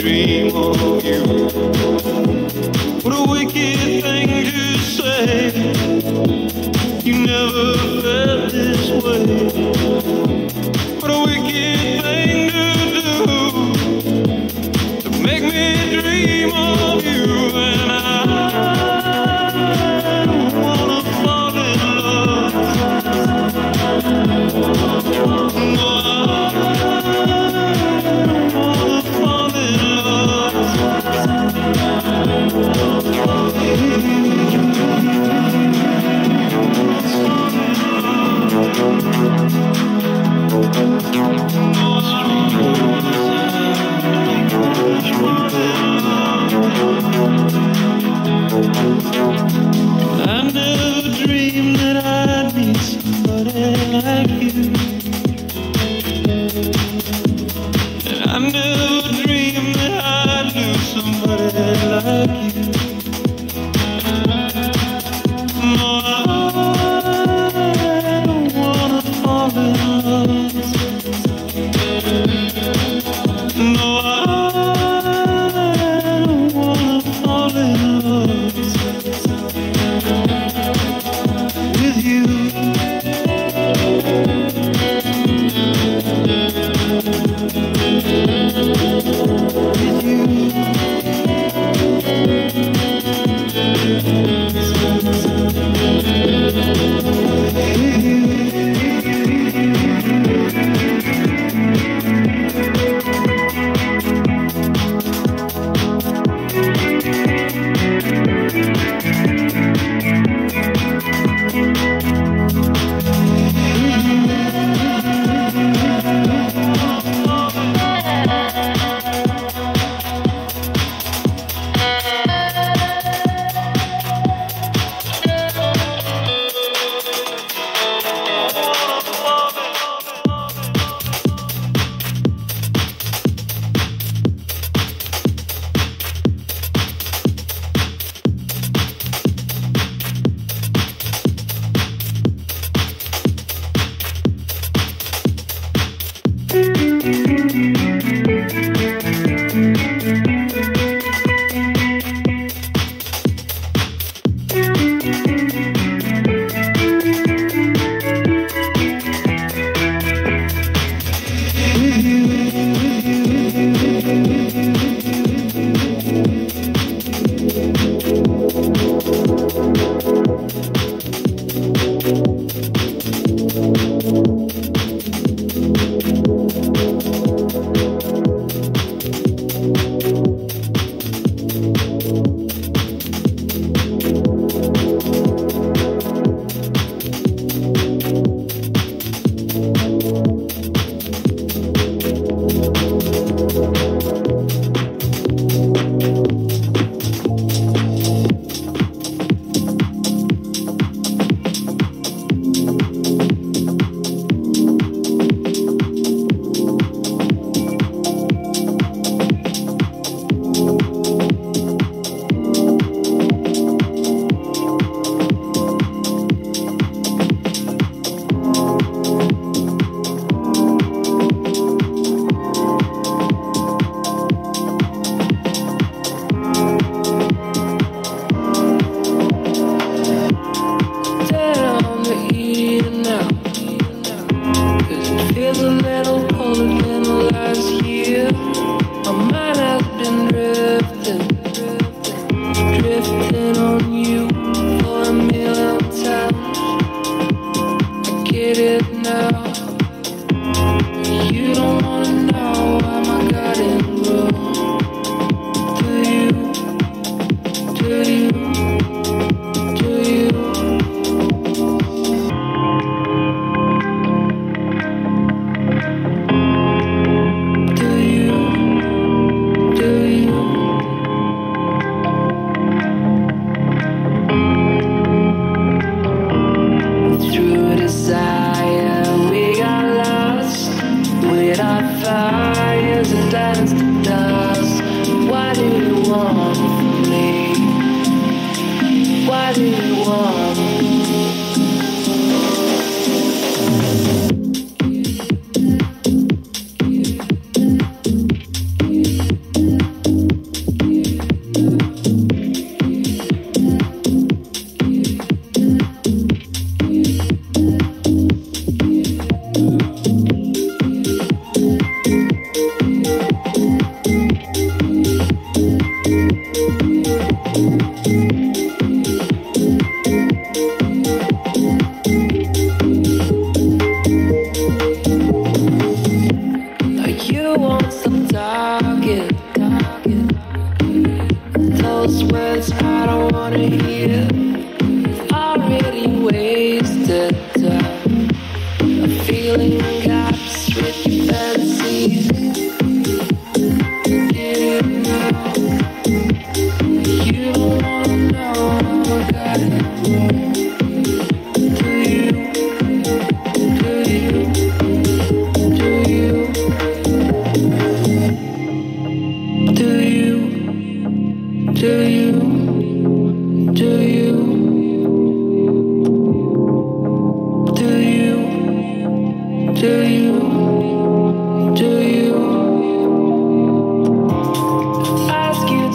dream of you. What a wicked thing to say. You never felt this way. What a wicked thing to do, to make me dream of you. And I wanna fall in love. No, I wanna fall in love. Thank you.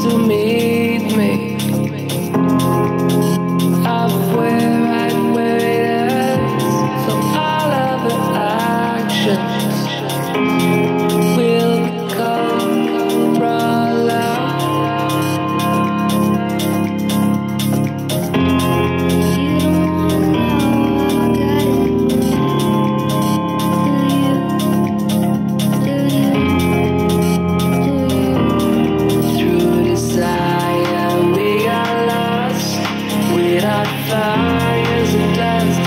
to meet me. I swear I'd wear it out. So all of the actions will come from fires and dust.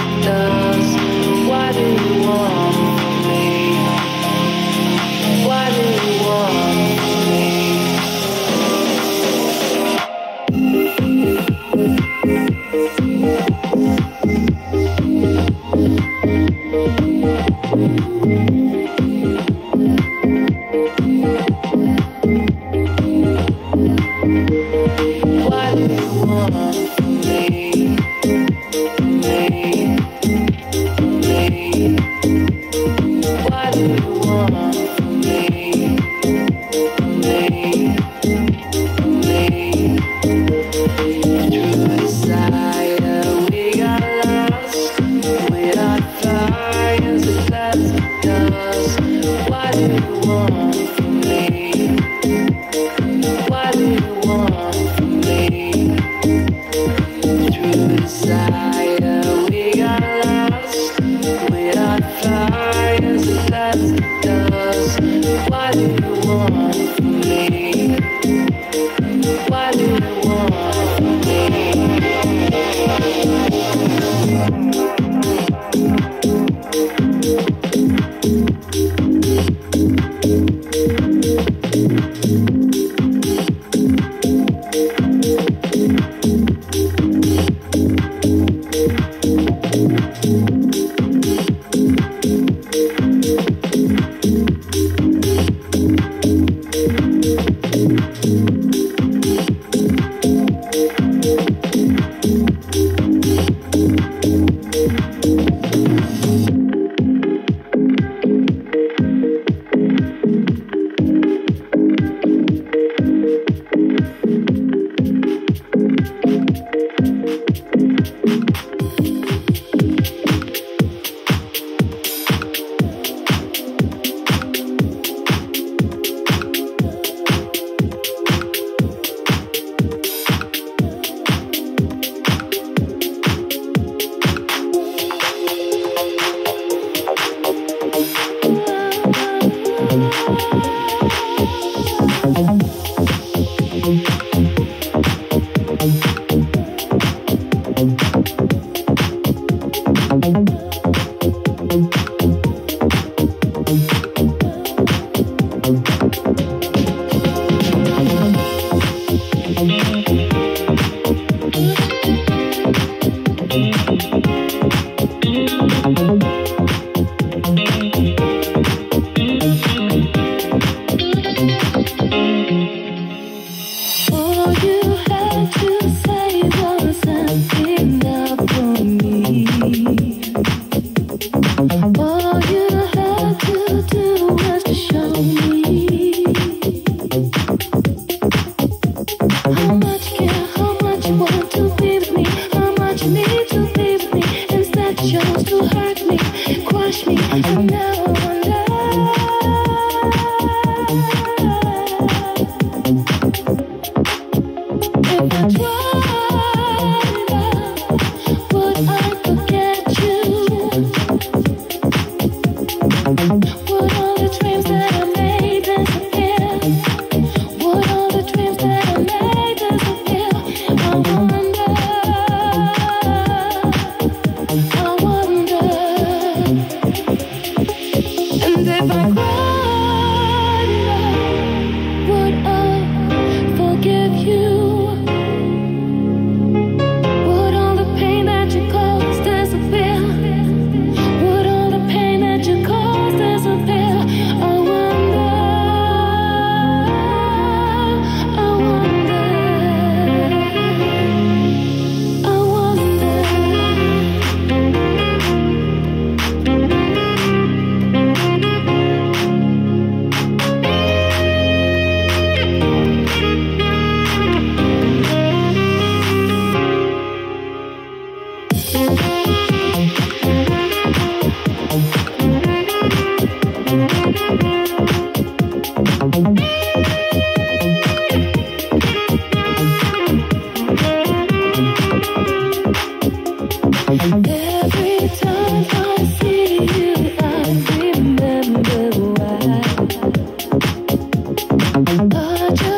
Why do you want me? Why do you want me? Why do you want me? Why do you want me? Why do you want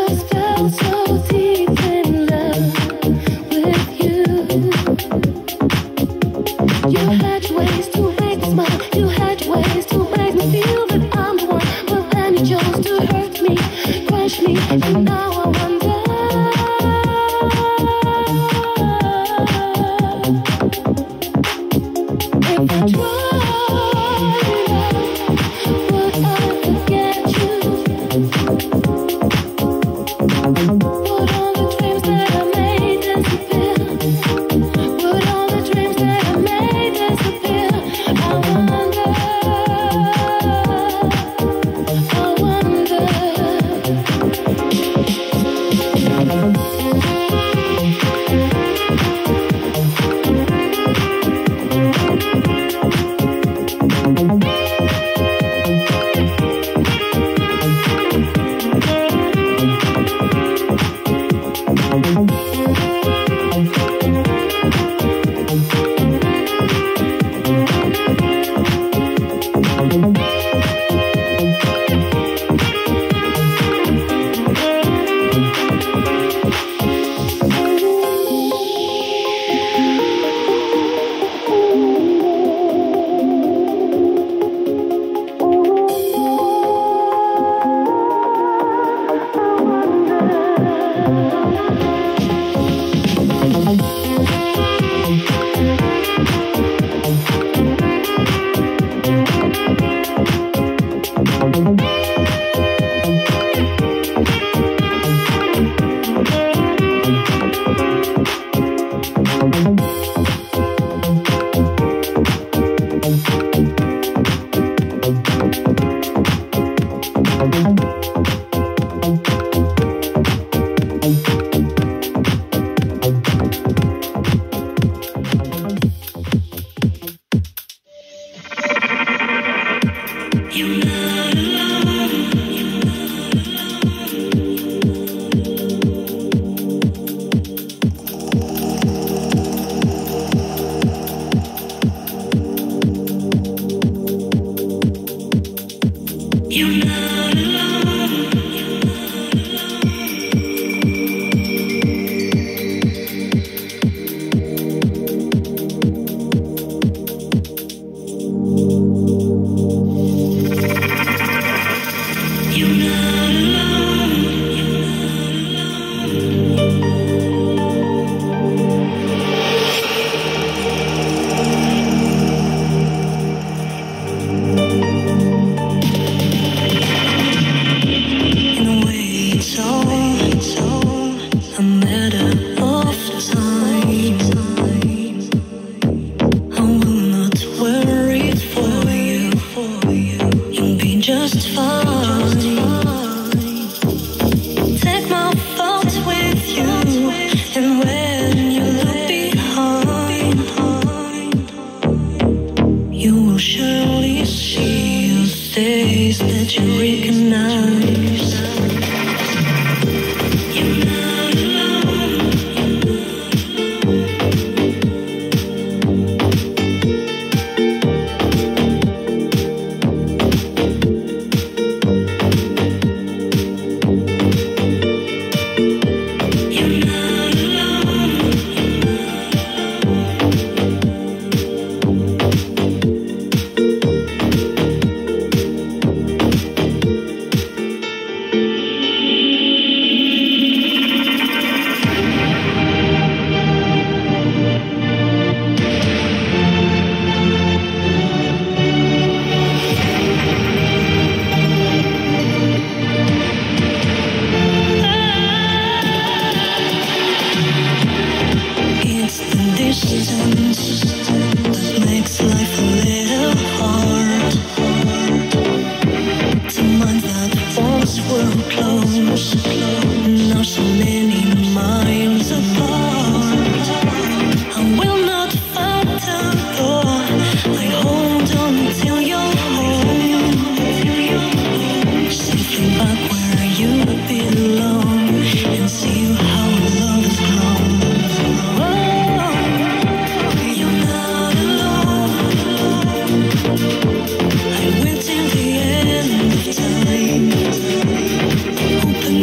Open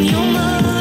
your mind.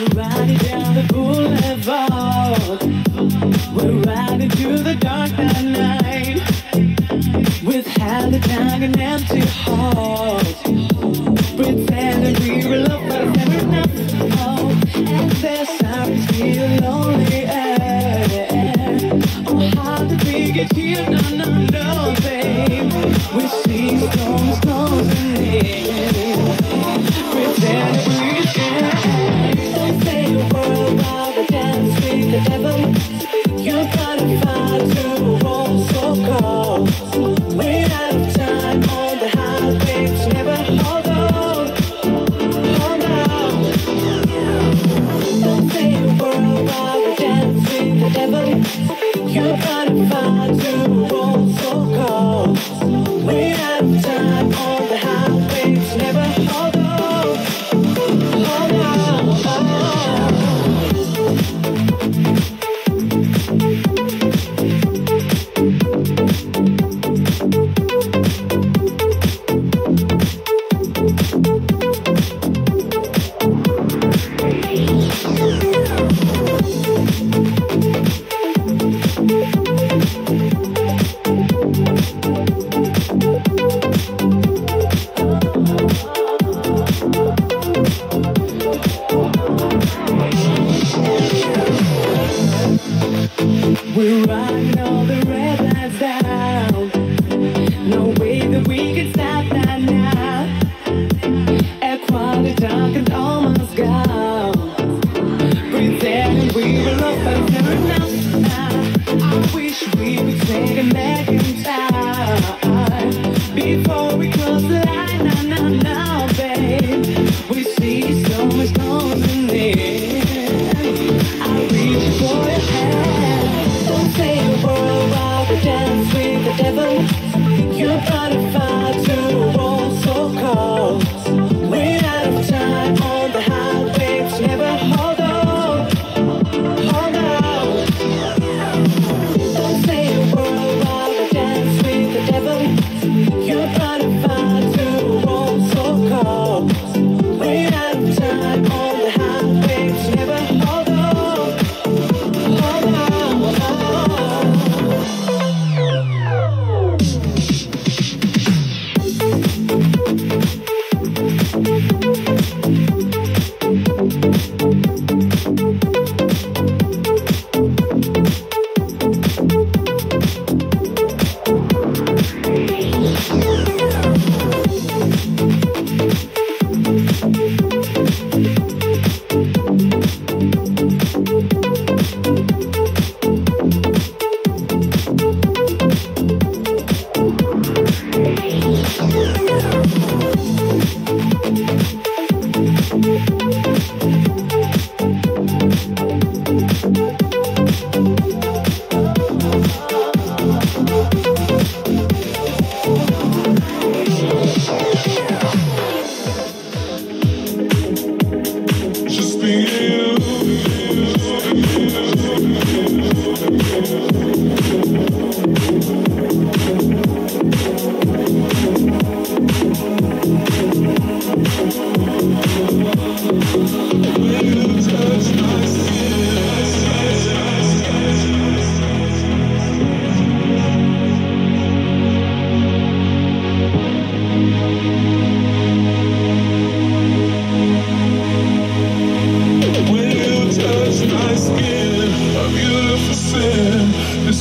We're riding down the boulevard. We're riding through the dark that night, with Halliburton and empty heart, pretending we were lovers and we're not. Oh, and there's something lonely air. Oh, how did we get here? No, no, no, babe. We see storms closing in, pretending we can. We're riding all the red lights down. No way that we can stop that now. At quality dark and almost gone, pretending we were lovers and we're not. I wish we could take it back in time, before we cross the line. No, no, no, babe. We see so much noise in there. I reach for your hand. Don't say a word while we dance with the devil. You're gonna fight to roll so cold. We're out of time on the highway to never hold on. Hold on. Don't say a word while we dance with the devil. You're gonna fight to roll so cold. We're out of time on the highway to never hold on.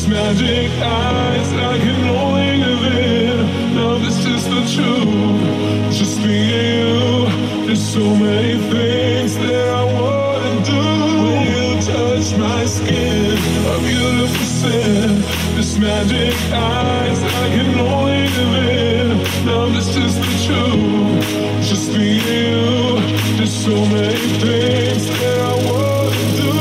Magic eyes, I can only live in. Now this is the truth. Just being you. There's so many things that I wanna do. When you touch my skin, a beautiful sin. This magic eyes, I can only live in. Now this is the truth. Just being you. There's so many things that I wanna do.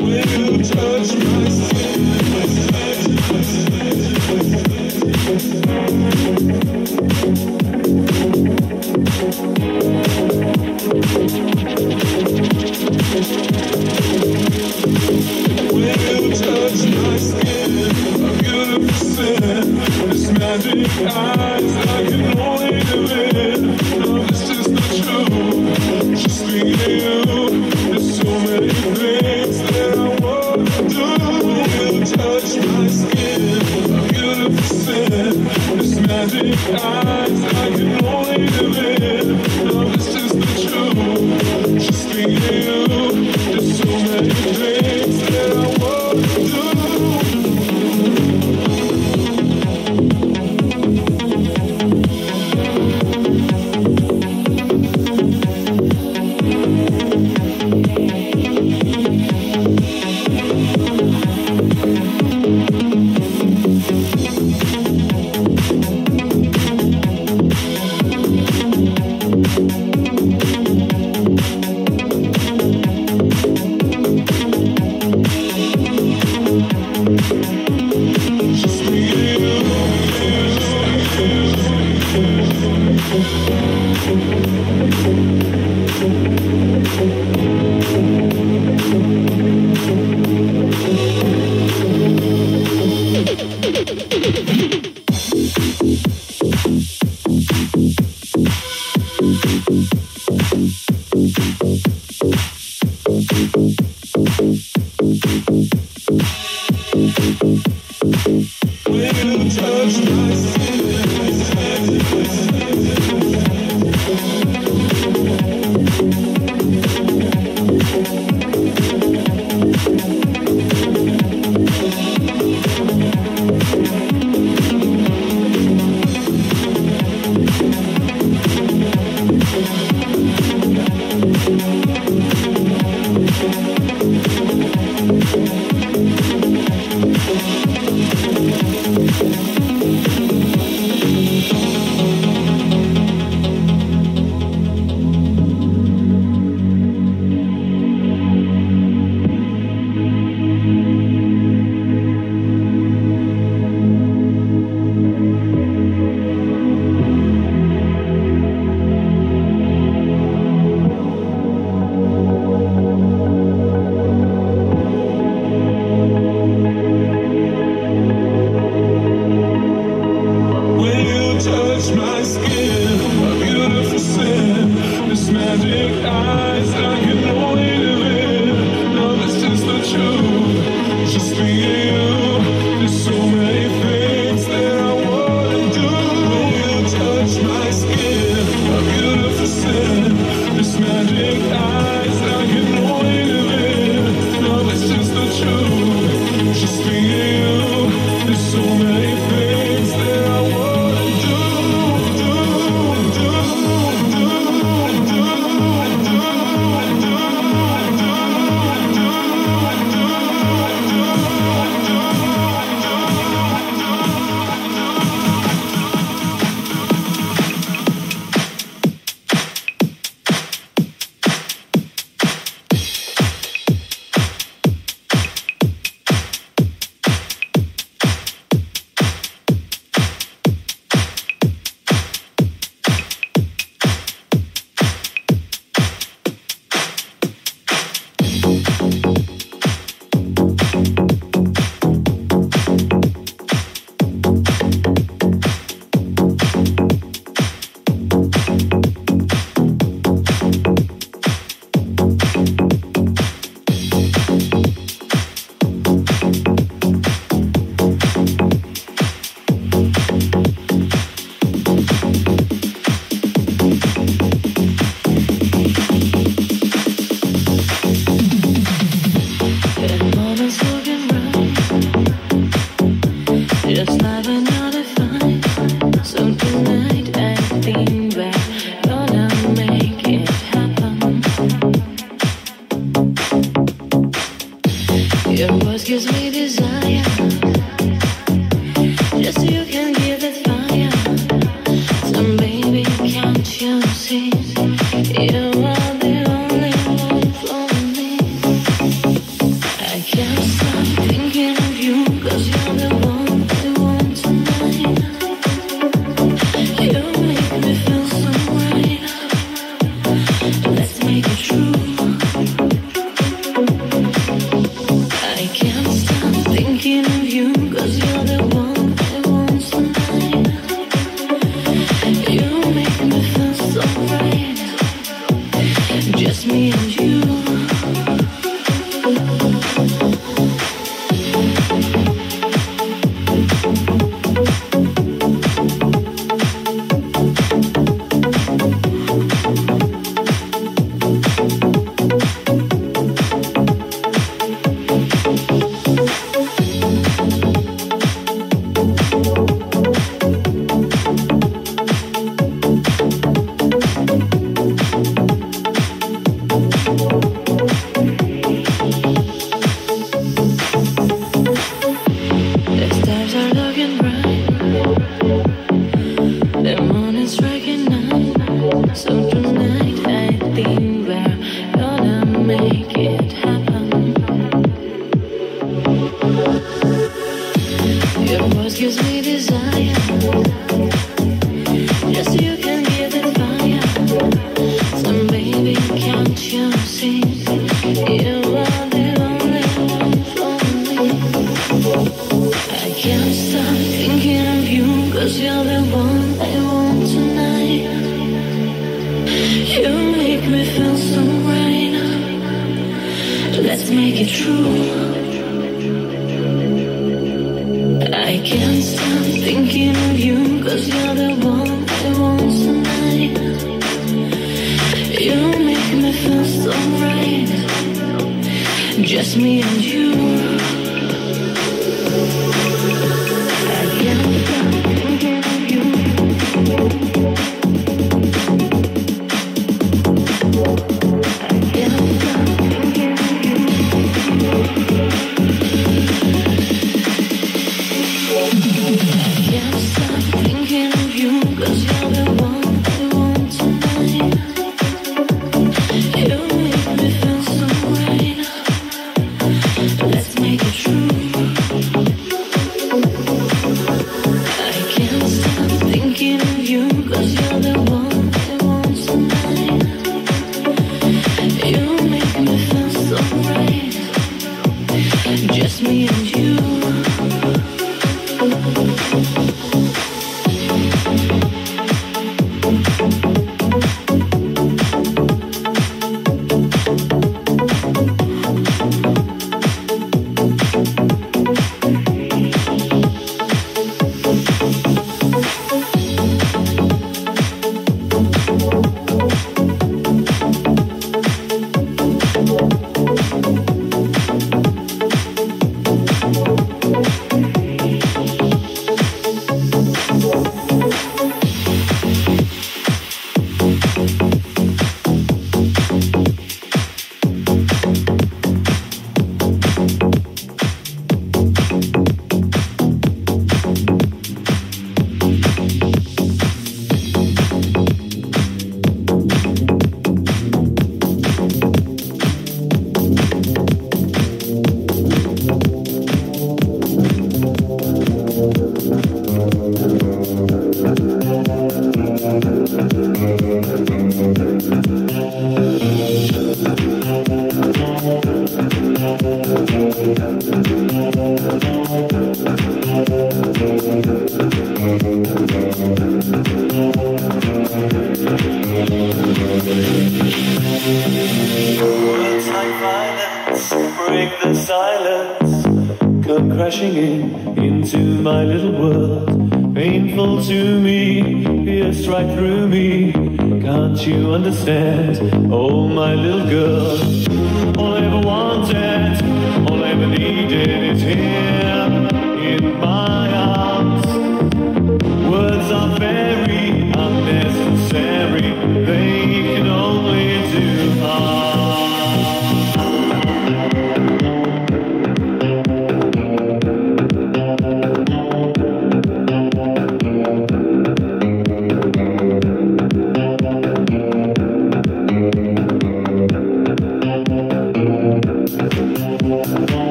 When you touch my skin, Thank you.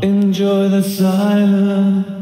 Enjoy the silence.